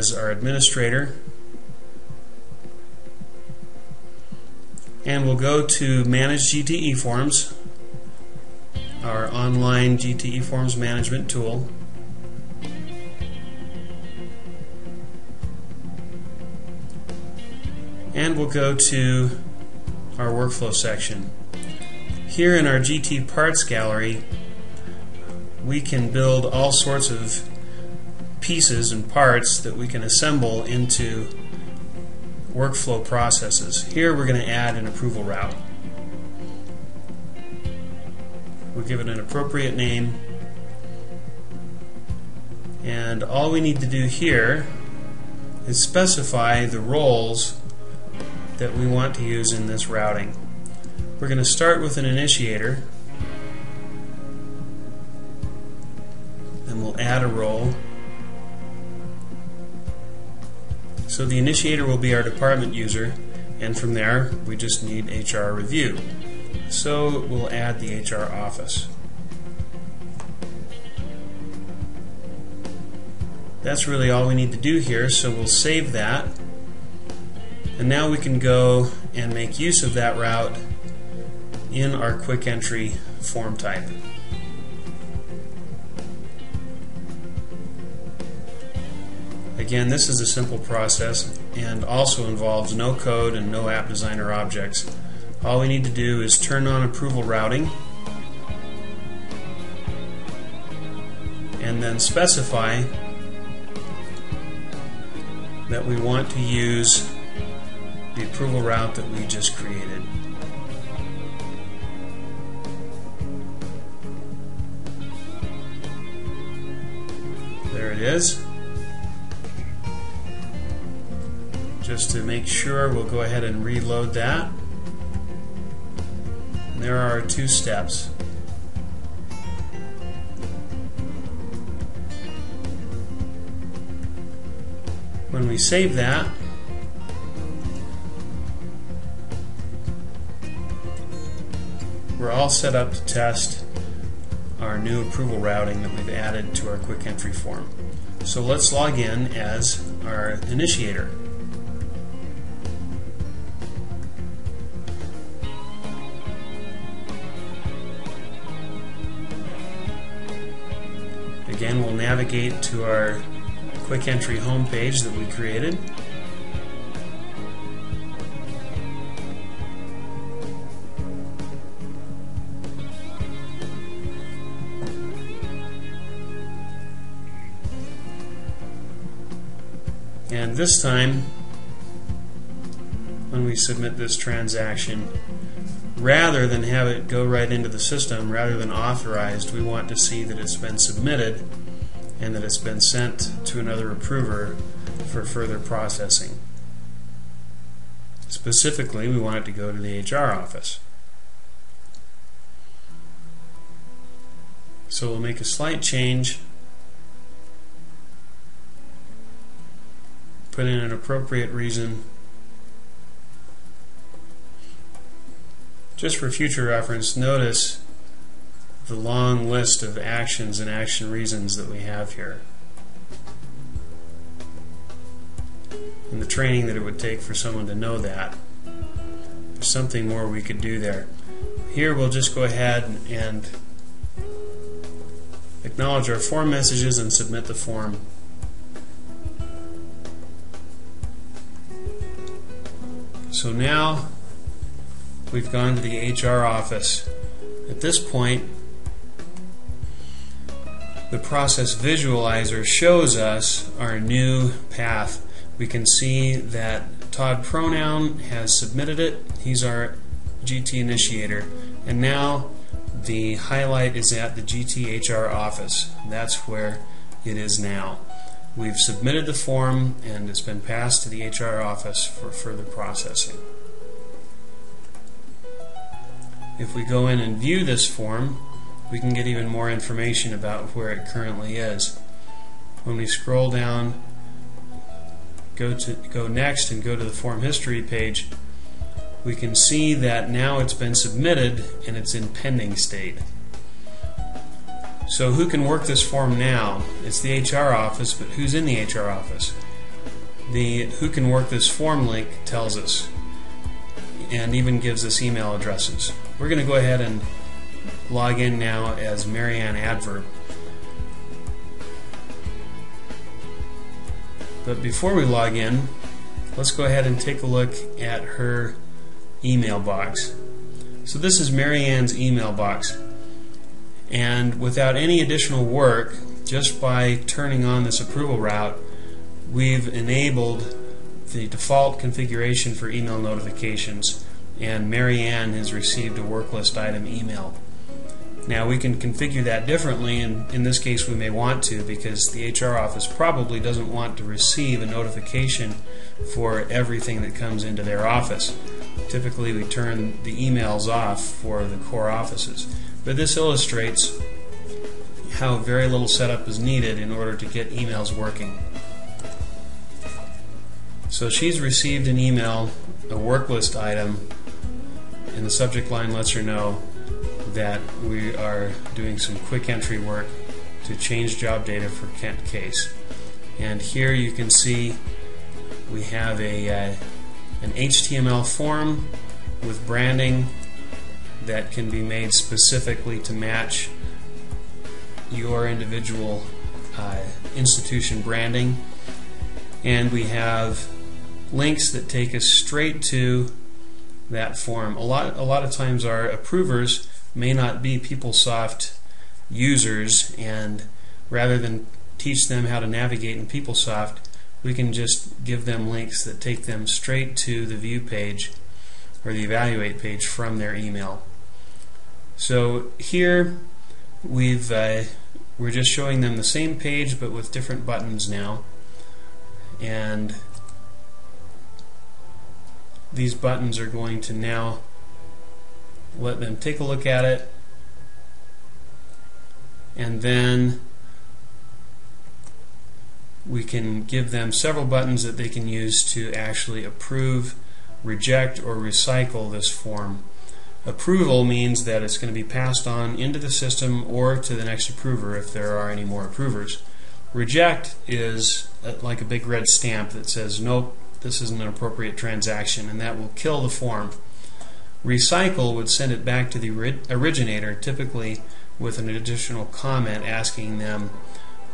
as our administrator. And we'll go to Manage GTE Forms, our online GTE Forms management tool. And we'll go to our workflow section. Here in our GT Parts Gallery, we can build all sorts of pieces and parts that we can assemble into workflow processes. Here we're going to add an approval route. We'll give it an appropriate name, and all we need to do here is specify the roles that we want to use in this routing. We're going to start with an initiator, and we'll add a role. So the initiator will be our department user, and from there we just need HR review. So we'll add the HR office. That's really all we need to do here, so we'll save that. And now we can go and make use of that route in our quick entry form type. Again, this is a simple process and also involves no code and no app designer objects. All we need to do is turn on approval routing and then specify that we want to use the approval route that we just created. There it is. Just to make sure, we'll go ahead and reload that. And there are our two steps. When we save that, we're all set up to test our new approval routing that we've added to our quick entry form. So let's log in as our initiator. Again, we'll navigate to our quick entry home page that we created. And this time, when we submit this transaction, rather than have it go right into the system, rather than authorized, we want to see that it's been submitted and that it's been sent to another approver for further processing. Specifically, we want it to go to the HR office. So we'll make a slight change, put in an appropriate reason. Just for future reference, notice the long list of actions and action reasons that we have here, and the training that it would take for someone to know that. There's something more we could do there. Here we'll just go ahead and acknowledge our form messages and submit the form. So now we've gone to the HR office. At this point, the process visualizer shows us our new path. We can see that Todd Pronoun has submitted it. He's our GT initiator. And now the highlight is at the GT HR office. That's where it is now. We've submitted the form and it's been passed to the HR office for further processing. If we go in and view this form, we can get even more information about where it currently is. When we scroll down, go next and go to the form history page, we can see that now it's been submitted and it's in pending state. So who can work this form now? It's the HR office, but who's in the HR office? the who can work this form link tells us, and even gives us email addresses. We're going to go ahead and log in now as Marianne Adverb. But before we log in, let's go ahead and take a look at her email box. So this is Marianne's email box, and without any additional work, just by turning on this approval route, we've enabled the default configuration for email notifications, and Marianne has received a work list item email. Now we can configure that differently, and in this case we may want to, because the HR office probably doesn't want to receive a notification for everything that comes into their office. Typically we turn the emails off for the core offices. But this illustrates how very little setup is needed in order to get emails working. So she's received an email, a work list item, and the subject line lets her know that we are doing some quick entry work to change job data for Kent Case. And here you can see we have an HTML form with branding that can be made specifically to match your individual institution branding. And we have links that take us straight to that form. A lot of times our approvers may not be PeopleSoft users, and rather than teach them how to navigate in PeopleSoft, we can just give them links that take them straight to the view page or the evaluate page from their email. So here we're just showing them the same page but with different buttons now, and these buttons are going to now let them take a look at it, and then we can give them several buttons that they can use to actually approve, reject, or recycle this form. Approval means that it's going to be passed on into the system or to the next approver if there are any more approvers. Reject is like a big red stamp that says, nope, this isn't an appropriate transaction, and that will kill the form. Recycle would send it back to the originator, typically with an additional comment asking them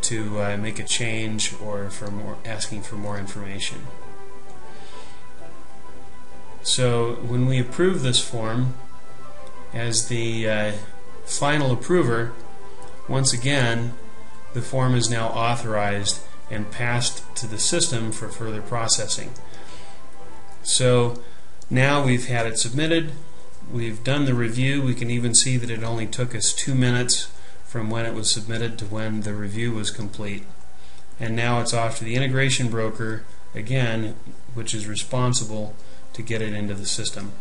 to make a change or asking for more information. So when we approve this form, as the final approver, once again the form is now authorized and passed to the system for further processing. So now we've had it submitted, we've done the review. We can even see that it only took us 2 minutes from when it was submitted to when the review was complete. And now it's off to the integration broker again, which is responsible to get it into the system.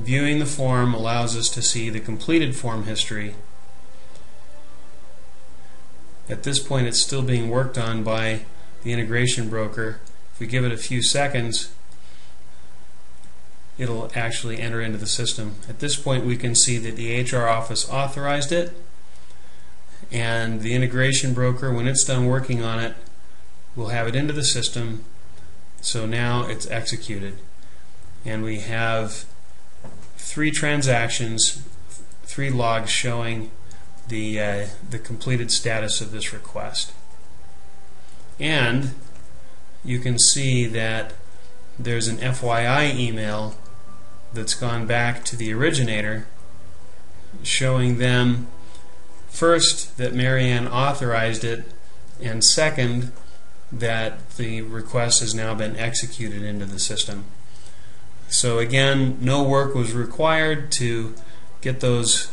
Viewing the form allows us to see the completed form history. At this point it's still being worked on by the integration broker. If we give it a few seconds, it'll actually enter into the system. At this point we can see that the HR office authorized it, and the integration broker, when it's done working on it, will have it into the system. So now it's executed, and we have 3 transactions, 3 logs showing the completed status of this request. And you can see that there's an FYI email that's gone back to the originator, showing them first that Marianne authorized it, and second that the request has now been executed into the system. So again, no work was required to get those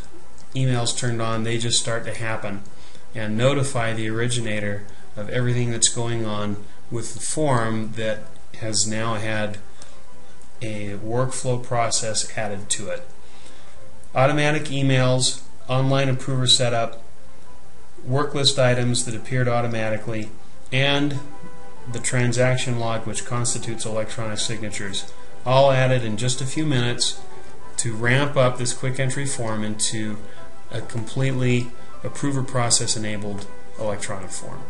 emails turned on. They just start to happen and notify the originator of everything that's going on with the form that has now had a workflow process added to it. Automatic emails, online approver setup, work list items that appeared automatically, and the transaction log, which constitutes electronic signatures, all added in just a few minutes to ramp up this quick entry form into a completely approver process enabled electronic form.